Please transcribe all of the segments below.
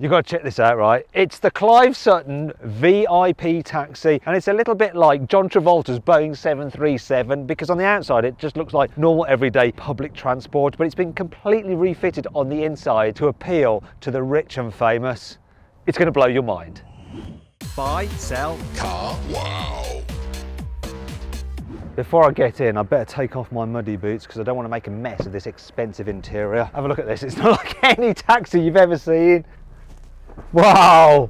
You've got to check this out, right? It's the Clive Sutton VIP taxi, and it's a little bit like John Travolta's Boeing 737 because on the outside it just looks like normal everyday public transport, but it's been completely refitted on the inside to appeal to the rich and famous. It's going to blow your mind. Buy, sell, car, wow. Before I get in, I better take off my muddy boots because I don't want to make a mess of this expensive interior. Have a look at this. It's not like any taxi you've ever seen. Wow!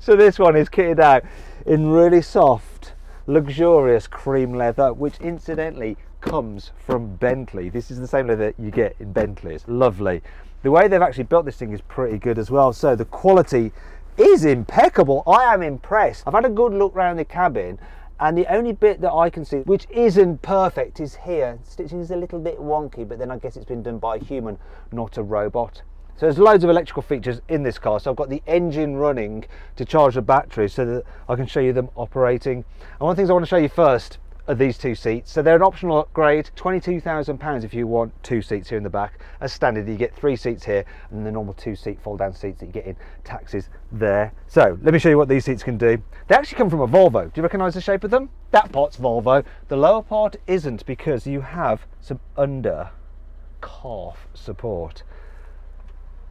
So this one is kitted out in really soft, luxurious cream leather, which incidentally comes from Bentley. This is the same leather you get in Bentley. It's lovely. The way they've actually built this thing is pretty good as well. So the quality is impeccable. I am impressed. I've had a good look around the cabin, and the only bit that I can see which isn't perfect is here. Stitching is a little bit wonky, but then I guess it's been done by a human, not a robot. So there's loads of electrical features in this car. So I've got the engine running to charge the battery so that I can show you them operating. And one of the things I want to show you first are these two seats. So they're an optional upgrade, £22,000 if you want two seats here in the back. As standard, you get three seats here and the normal two-seat fold-down seats that you get in taxis there. So let me show you what these seats can do. They actually come from a Volvo. Do you recognise the shape of them? That part's Volvo. The lower part isn't because you have some under calf support.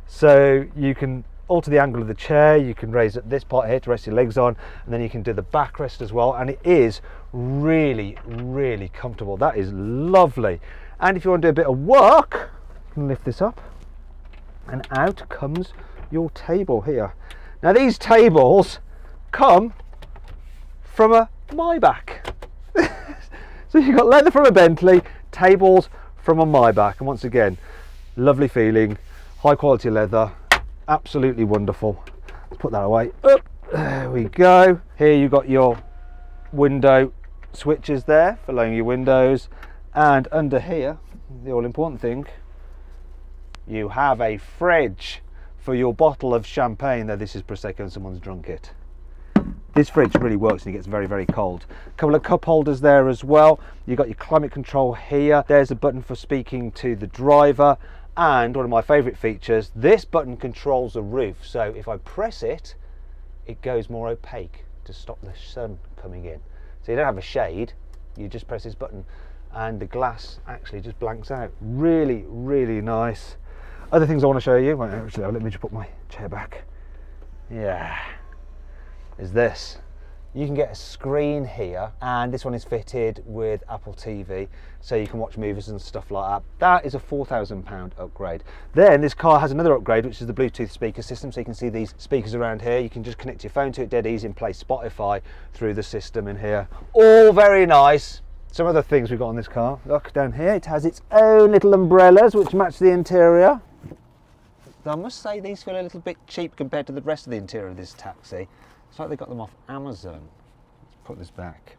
So you can alter the angle of the chair, you can raise up this part here to rest your legs on, and then you can do the backrest as well, and it is really comfortable. That is lovely. And if you want to do a bit of work, you can lift this up and out comes your table here. Now these tables come from a Maybach. So you've got leather from a Bentley, tables from a Maybach, and once again, lovely feeling, high quality leather. Absolutely wonderful. Let's put that away. There we go. Here you've got your window switches there for lowering your windows, and under here, the all important thing, you have a fridge for your bottle of champagne. Now this is Prosecco and someone's drunk it. This fridge really works and it gets very cold. A couple of cup holders there as well. You've got your climate control here. There's a button for speaking to the driver. And one of my favourite features, this button controls the roof, so if I press it, it goes more opaque to stop the sun coming in. So you don't have a shade, you just press this button and the glass actually just blanks out. Really nice. Other things I want to show you, well, actually let me just put my chair back. Yeah, is this. You can get a screen here, and this one is fitted with Apple TV, so you can watch movies and stuff like that. That is a £4,000 upgrade. Then this car has another upgrade, which is the Bluetooth speaker system, so you can see these speakers around here. You can just connect your phone to it dead easy and play Spotify through the system in here. All very nice. Some other things we've got on this car. Look down here, it has its own little umbrellas, which match the interior. Now, I must say these feel a little bit cheap compared to the rest of the interior of this taxi. It's like they got them off Amazon. Let's put this back.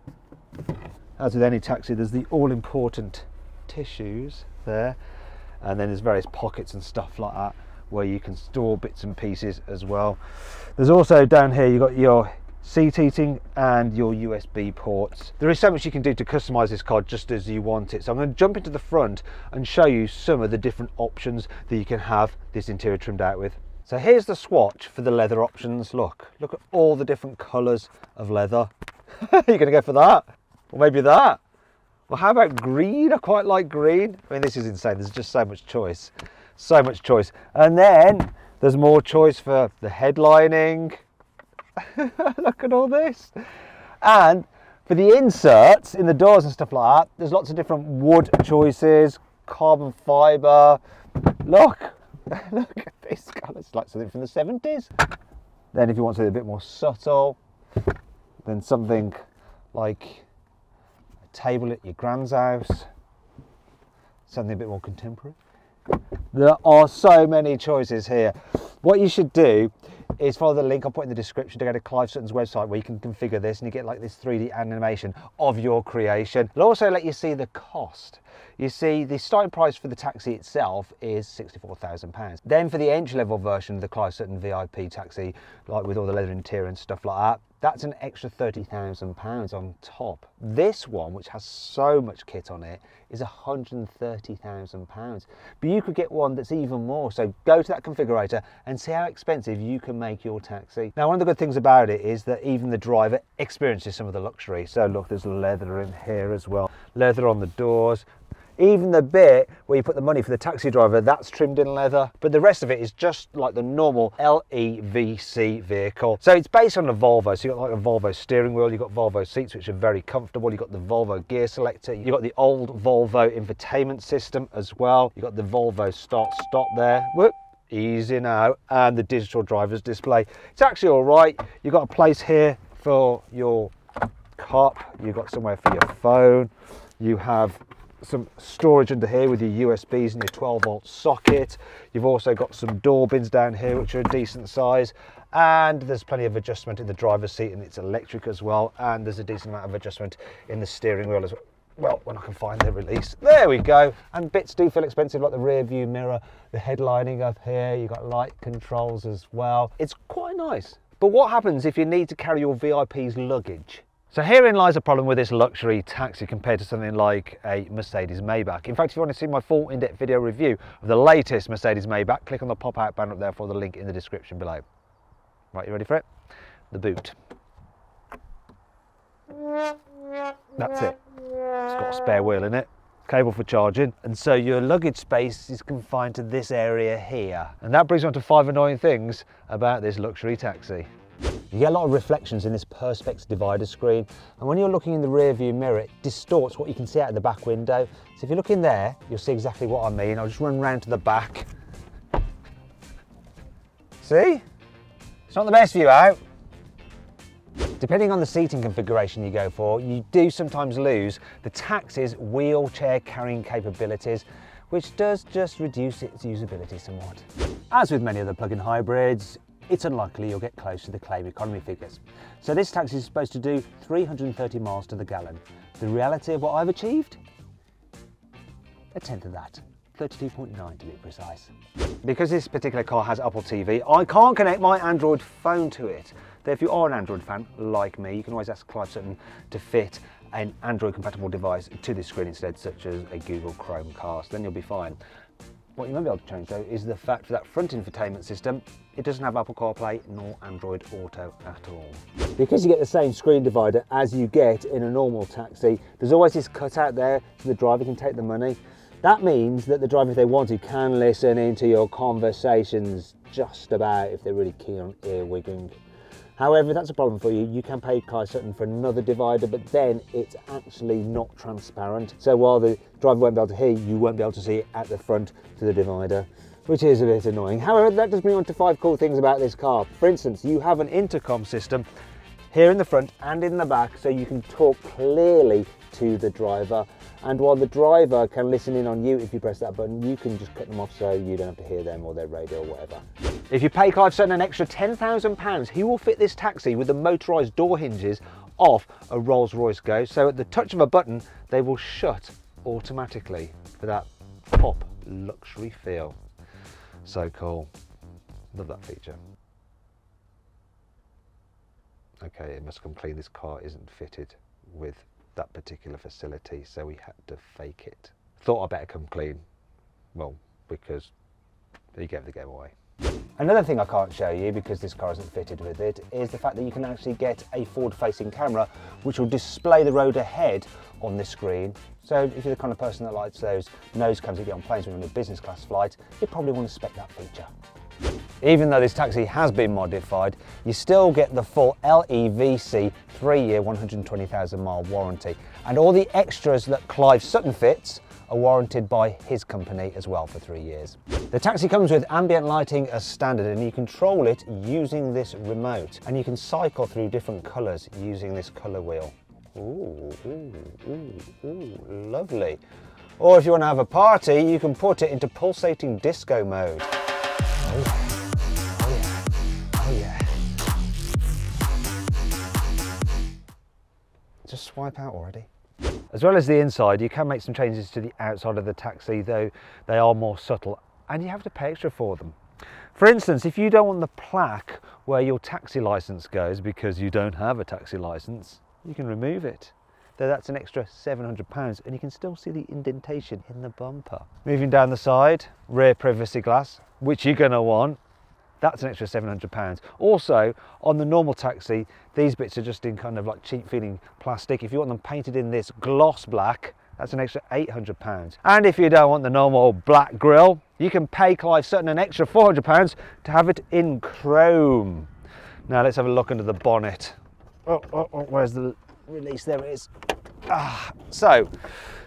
As with any taxi, there's the all-important tissues there, and then there's various pockets and stuff like that where you can store bits and pieces as well. There's also down here you've got your seat heating and your USB ports. There is so much you can do to customise this car just as you want it. So I'm going to jump into the front and show you some of the different options that you can have this interior trimmed out with. So here's the swatch for the leather options. Look at all the different colours of leather. You're going to go for that? Or maybe that? Well, how about green? I quite like green. I mean, this is insane. There's just so much choice. So much choice. And then there's more choice for the headlining. Look at all this. And for the inserts in the doors and stuff like that, there's lots of different wood choices, carbon fibre. Look at this colour, it's like something from the 70s. Then if you want something a bit more subtle, then something like a table at your grand's house, something a bit more contemporary. There are so many choices here. What you should do is follow the link I'll put in the description to go to Clive Sutton's website where you can configure this and you get like this 3D animation of your creation. It'll also let you see the cost. You see, the starting price for the taxi itself is £64,000. Then for the entry-level version of the Clive Sutton VIP taxi, like with all the leather interior and stuff like that, That's an extra £30,000 on top. This one, which has so much kit on it, is £130,000. But you could get one that's even more. So go to that configurator and see how expensive you can make your taxi. Now, one of the good things about it is that even the driver experiences some of the luxury. So look, there's leather in here as well. Leather on the doors. Even the bit where you put the money for the taxi driver, that's trimmed in leather, but the rest of it is just like the normal LEVC vehicle. So it's based on the Volvo, so you've got like a Volvo steering wheel, you've got Volvo seats which are very comfortable, you've got the Volvo gear selector, you've got the old Volvo infotainment system as well, you've got the Volvo start-stop there. Whoop. Easy now. And the digital driver's display. It's actually all right. You've got a place here for your cup, you've got somewhere for your phone, you have some storage under here with your USBs and your 12-volt socket. You've also got some door bins down here which are a decent size, and there's plenty of adjustment in the driver's seat, and it's electric as well, and there's a decent amount of adjustment in the steering wheel as well. Well, when I can find the release, there we go. And bits do feel expensive, like the rear view mirror, the headlining up here, you've got light controls as well. It's quite nice. But what happens if you need to carry your VIP's luggage? So herein lies a problem with this luxury taxi compared to something like a Mercedes-Maybach. In fact, if you want to see my full in-depth video review of the latest Mercedes-Maybach, click on the pop-out banner up there for the link in the description below. Right, you ready for it? The boot. That's it. It's got a spare wheel in it, cable for charging, and so your luggage space is confined to this area here. And that brings on to 5 annoying things about this luxury taxi. You get a lot of reflections in this Perspex divider screen, and when you're looking in the rear view mirror, it distorts what you can see out of the back window. So if you look in there, you'll see exactly what I mean. I'll just run round to the back. See? It's not the best view out. Depending on the seating configuration you go for, you do sometimes lose the taxi's wheelchair carrying capabilities, which does just reduce its usability somewhat. As with many other plug-in hybrids, it's unlikely you'll get close to the claim economy figures. So this taxi is supposed to do 330 miles to the gallon. The reality of what I've achieved? 1/10 of that, 32.9 to be precise. Because this particular car has Apple TV, I can't connect my Android phone to it. Though if you are an Android fan like me, you can always ask Clive Sutton to fit an Android compatible device to this screen instead, such as a Google Chromecast, then you'll be fine. What you might be able to change though is the fact for that front infotainment system, it doesn't have Apple CarPlay nor Android Auto at all. Because you get the same screen divider as you get in a normal taxi, there's always this cutout there so the driver can take the money. That means that the driver, if they want to, can listen into your conversations just about if they're really keen on earwigging. However, if that's a problem for you, you can pay Clive Sutton for another divider, but then it's actually not transparent. So while the driver won't be able to hear, you won't be able to see it at the front to the divider, which is a bit annoying. However, that does bring on to 5 cool things about this car. For instance, you have an intercom system here in the front and in the back, so you can talk clearly to the driver. And while the driver can listen in on you, if you press that button, you can just cut them off so you don't have to hear them or their radio or whatever. If you pay Clive Sutton an extra £10,000, he will fit this taxi with the motorised door hinges off a Rolls-Royce Ghost, so at the touch of a button, they will shut automatically for that pop luxury feel. So cool. Love that feature. Okay, it must come clean. This car isn't fitted with that particular facility, so we had to fake it. Thought I'd better come clean. Well, because he gave the game away. Another thing I can't show you because this car isn't fitted with it is the fact that you can actually get a forward-facing camera which will display the road ahead on this screen. So if you're the kind of person that likes those nose cams you get on planes when you're in a business class flight, you probably want to spec that feature. Even though this taxi has been modified, you still get the full LEVC 3-year 120,000 mile warranty, and all the extras that Clive Sutton fits are warranted by his company as well for 3 years. The taxi comes with ambient lighting as standard, and you control it using this remote, and you can cycle through different colours using this colour wheel. Ooh, ooh, ooh, ooh, lovely. Or if you want to have a party, you can put it into pulsating disco mode. Oh, oh yeah, oh yeah. Just swipe out already. As well as the inside, you can make some changes to the outside of the taxi, though they are more subtle, and you have to pay extra for them. For instance, if you don't want the plaque where your taxi license goes, because you don't have a taxi license, you can remove it. Though that's an extra £700, and you can still see the indentation in the bumper. Moving down the side, rear privacy glass, which you're gonna want. That's an extra £700. Also, on the normal taxi, these bits are just in kind of like cheap feeling plastic. If you want them painted in this gloss black, that's an extra £800. And if you don't want the normal black grille, you can pay Clive Sutton an extra £400 to have it in chrome. Now let's have a look under the bonnet. Where's the release? There it is. So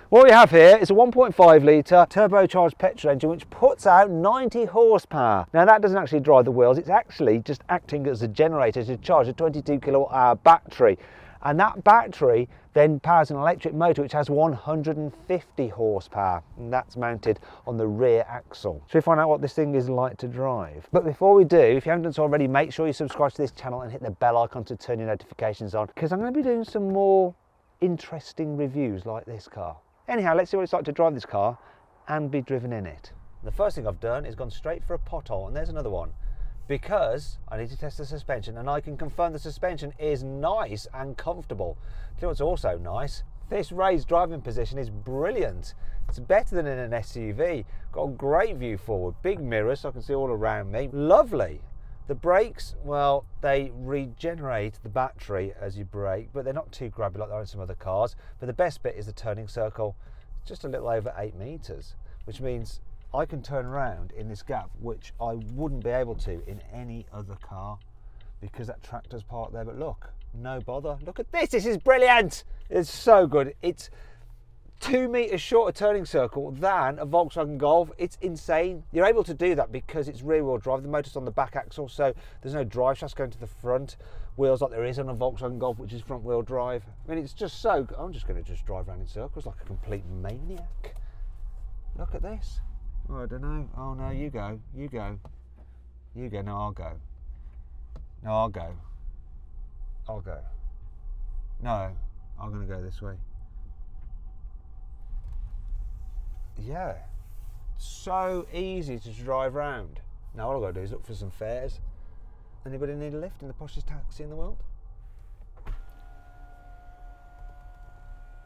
what we have here is a 1.5 litre turbocharged petrol engine, which puts out 90 horsepower. Now that doesn't actually drive the wheels, it's actually just acting as a generator to charge a 22 kilowatt hour battery. And that battery then powers an electric motor which has 150 horsepower, and that's mounted on the rear axle. So we find out what this thing is like to drive. But before we do, if you haven't done so already, make sure you subscribe to this channel and hit the bell icon to turn your notifications on, because I'm going to be doing some more interesting reviews like this car. Anyhow, let's see what it's like to drive this car and be driven in it. The first thing I've done is gone straight for a pothole, and there's another one, because I need to test the suspension, and I can confirm the suspension is nice and comfortable. Do you know what's also nice? This raised driving position is brilliant. It's better than in an SUV. Got a great view forward, big mirrors so I can see all around me. Lovely. The brakes, well, they regenerate the battery as you brake, but they're not too grabby like they are in some other cars. But the best bit is the turning circle. It's just a little over 8 meters, which means I can turn around in this gap, which I wouldn't be able to in any other car because that tractor's parked there. But look, no bother. Look at this. This is brilliant. It's so good. It's 2 meters shorter turning circle than a Volkswagen Golf. It's insane. You're able to do that because it's rear wheel drive. The motor's on the back axle, so there's no drive shafts going to the front wheels like there is on a Volkswagen Golf, which is front wheel drive. I mean, it's just so good. I'm just going to just drive around in circles like a complete maniac. Look at this. Oh, I don't know. Oh no, you go. You go. You go. No, I'll go. No, I'll go. I'll go. No, I'm going to go this way. Yeah, so easy to drive around. Now all I've got to do is look for some fares. Anybody need a lift in the poshest taxi in the world?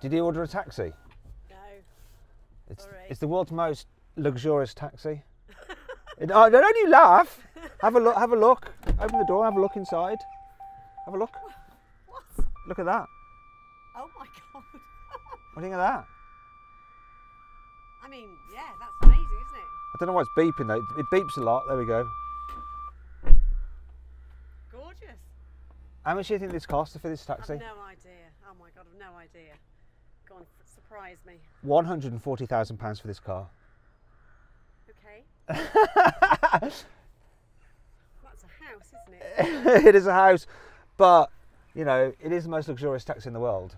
Did you order a taxi? No. It's the world's most luxurious taxi. Oh, don't you laugh! Have a look. Have a look. Open the door. Have a look inside. Have a look. What? Look at that. Oh my God. What do you think of that? I mean, yeah, that's amazing, isn't it? I don't know why it's beeping though. It beeps a lot. There we go. Gorgeous. How much do you think this cost for this taxi? I've no idea. Oh my God, I've no idea. Go on, surprise me. £140,000 for this car. Okay. That's a house, isn't it? It is a house, but you know, it is the most luxurious taxi in the world.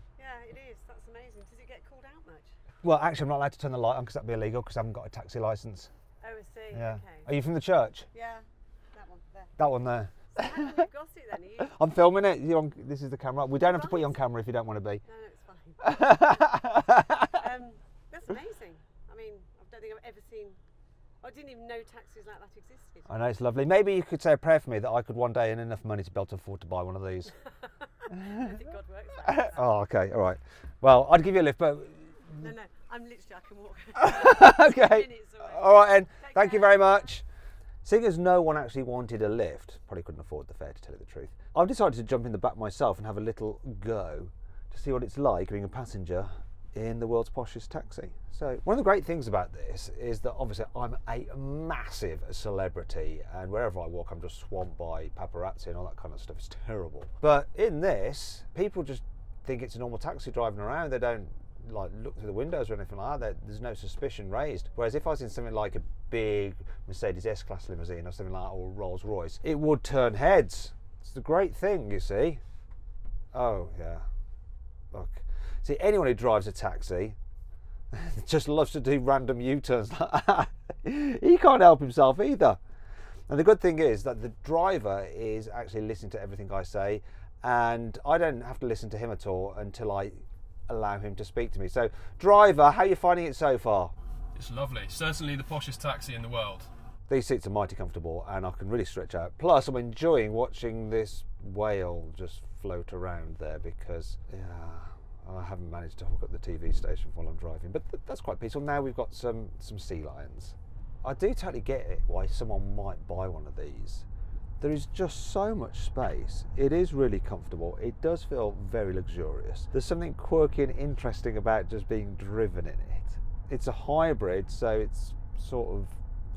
Well, actually, I'm not allowed to turn the light on because that'd be illegal because I haven't got a taxi licence. Oh, I see. Yeah. Okay. Are you from the church? Yeah, that one there. That one there. So how have you got it then? Are you? I'm filming it. You're on, this is the camera. We don't have to put you on camera if you don't want to be. No, it's fine. That's amazing. I mean, I don't think I've ever seen. I didn't even know taxis like that existed. I know, it's lovely. Maybe you could say a prayer for me that I could one day earn enough money to be able to afford to buy one of these. I think God works like that. Oh, okay, all right. Well, I'd give you a lift, but. No, no, I'm literally, I can walk. Okay. All right, then. Thank you very much. Seeing as no one actually wanted a lift, probably couldn't afford the fare to tell you the truth, I've decided to jump in the back myself and have a little go to see what it's like being a passenger in the world's poshest taxi. So one of the great things about this is that obviously I'm a massive celebrity, and wherever I walk I'm just swamped by paparazzi and all that kind of stuff. It's terrible. But in this, people just think it's a normal taxi driving around. They don't like look through the windows or anything like that. There's no suspicion raised. Whereas if I was in something like a big Mercedes S-Class limousine or something like that, or Rolls-Royce, it would turn heads. It's the great thing, you see. Oh yeah, look. See, anyone who drives a taxi just loves to do random U-turns like that. He can't help himself either. And the good thing is that the driver is actually listening to everything I say, and I don't have to listen to him at all until I allow him to speak to me. So, driver, how are you finding it so far? It's lovely. Certainly the poshest taxi in the world. These seats are mighty comfortable and I can really stretch out. Plus, I'm enjoying watching this whale just float around there because, yeah, I haven't managed to hook up the TV station while I'm driving. But that's quite peaceful. Now we've got some sea lions. I do totally get it why someone might buy one of these. There is just so much space. It is really comfortable. It does feel very luxurious. There's something quirky and interesting about just being driven in it. It's a hybrid, so it's sort of,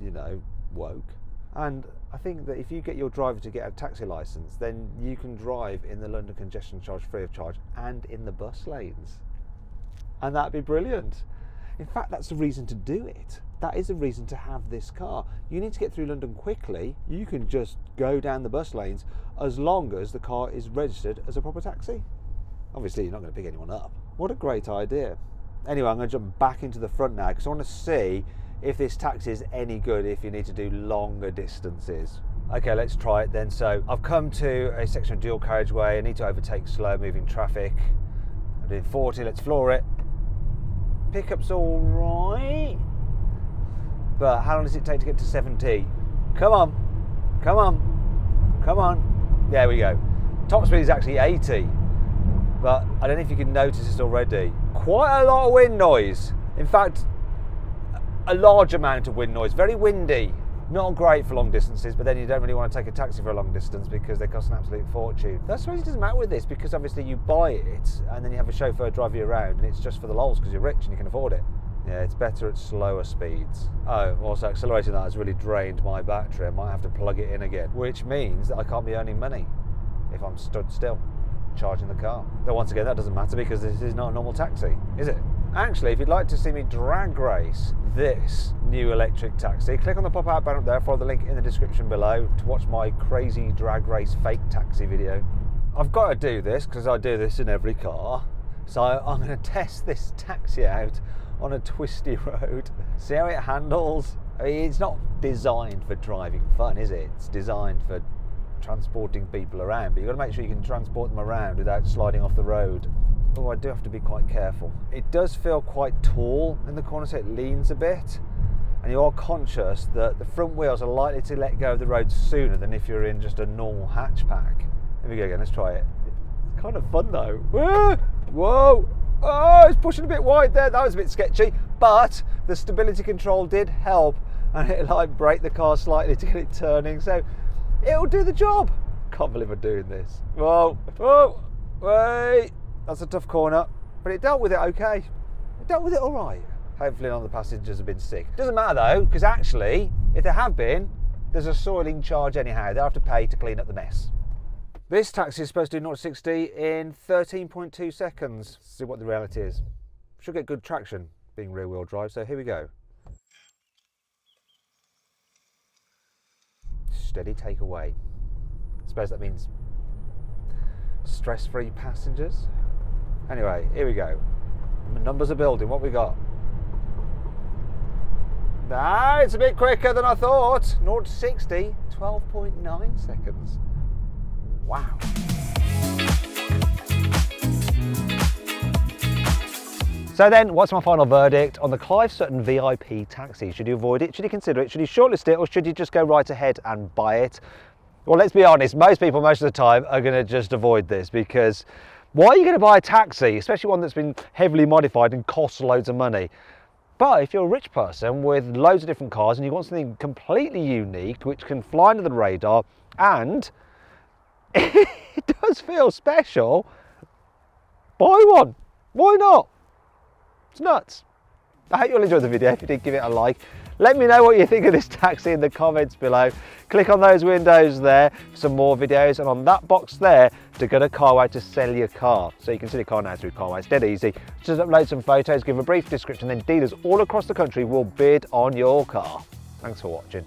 you know, woke. And I think that if you get your driver to get a taxi license, then you can drive in the London congestion charge free of charge and in the bus lanes. And that'd be brilliant. In fact, that's the reason to do it. That is a reason to have this car. You need to get through London quickly. You can just go down the bus lanes as long as the car is registered as a proper taxi. Obviously, you're not going to pick anyone up. What a great idea. Anyway, I'm going to jump back into the front now because I want to see if this taxi is any good if you need to do longer distances. Okay, let's try it then. So I've come to a section of dual carriageway. I need to overtake slow moving traffic. I'm doing 40, let's floor it. Pickup's all right. But how long does it take to get to 70? Come on, come on, come on. There we go. Top speed is actually 80, but I don't know if you can notice this already. Quite a lot of wind noise. In fact, a large amount of wind noise, very windy. Not great for long distances, but then you don't really want to take a taxi for a long distance because they cost an absolute fortune. That's the reason it doesn't matter with this, because obviously you buy it and then you have a chauffeur drive you around and it's just for the lols because you're rich and you can afford it. Yeah, it's better at slower speeds. Oh, also accelerating that has really drained my battery. I might have to plug it in again, which means that I can't be earning money if I'm stood still charging the car. Though once again, that doesn't matter because this is not a normal taxi, is it? Actually, if you'd like to see me drag race this new electric taxi, click on the pop-out banner up there, follow the link in the description below to watch my crazy drag race fake taxi video. I've got to do this because I do this in every car. So I'm going to test this taxi out on a twisty road, see how it handles. I mean, it's not designed for driving fun, is it? It's designed for transporting people around, but you've got to make sure you can transport them around without sliding off the road. Oh, I do have to be quite careful. It does feel quite tall in the corner, so it leans a bit, and you are conscious that the front wheels are likely to let go of the road sooner than if you're in just a normal hatchback. Here we go again, let's try it. It's kind of fun though. Whoa! Whoa! Oh, it's pushing a bit wide there. That was a bit sketchy, but the stability control did help, and it like brake the car slightly to get it turning, so it'll do the job. Can't believe I'm doing this. Whoa, whoa, wait. That's a tough corner, but it dealt with it okay. It dealt with it all right. Hopefully none of the passengers have been sick. Doesn't matter though, because actually, if there have been, there's a soiling charge anyhow. They'll have to pay to clean up the mess. This taxi is supposed to do 0 to 60 in 13.2 seconds. Let's see what the reality is. Should get good traction being rear wheel drive, so here we go. Steady takeaway. I suppose that means stress-free passengers. Anyway, here we go. The numbers are building. What we got? No, it's a bit quicker than I thought. 0 to 60, 12.9 seconds. Wow. So then, what's my final verdict on the Clive Sutton VIP taxi? Should you avoid it? Should you consider it? Should you shortlist it? Or should you just go right ahead and buy it? Well, let's be honest, most people most of the time are going to just avoid this because why are you going to buy a taxi, especially one that's been heavily modified and costs loads of money? But if you're a rich person with loads of different cars and you want something completely unique, which can fly under the radar and it does feel special, buy one. Why not? It's nuts. I hope you all enjoyed the video. If you did, give it a like. Let me know what you think of this taxi in the comments below. Click on those windows there for some more videos, and on that box there to go to Carwow to sell your car. So you can sell your car now through Carwow. It's dead easy. Just upload some photos, give a brief description, then dealers all across the country will bid on your car. Thanks for watching.